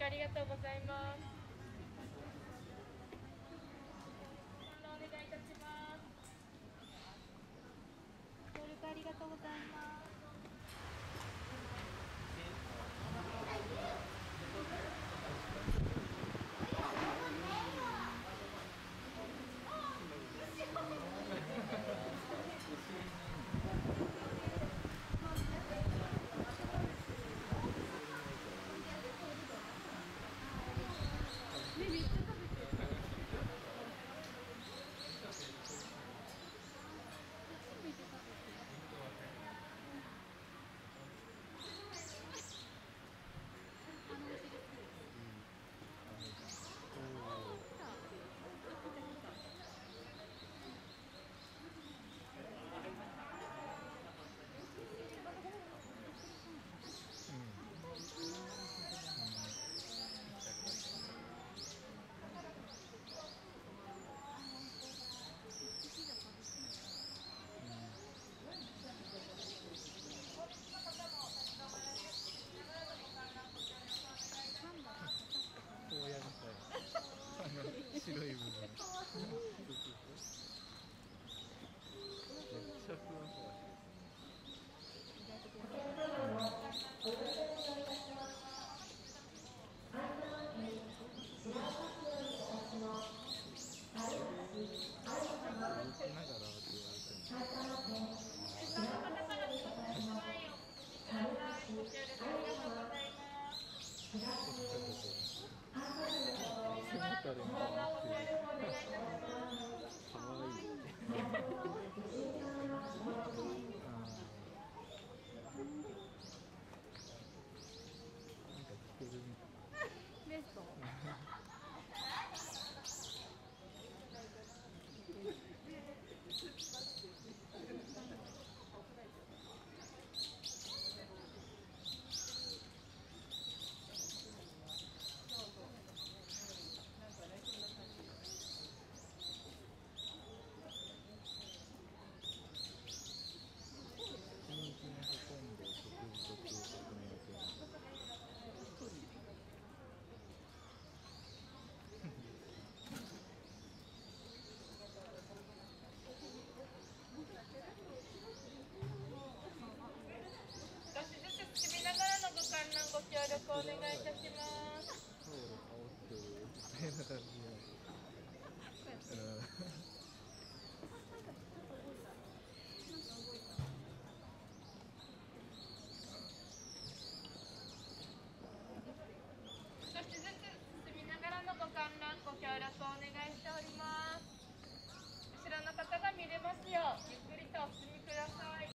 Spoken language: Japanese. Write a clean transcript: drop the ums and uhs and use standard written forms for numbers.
読ありがとうございます。お願いいたします。登録ありがとうございます。白い部分。かわいい。ご協力お願いいたします。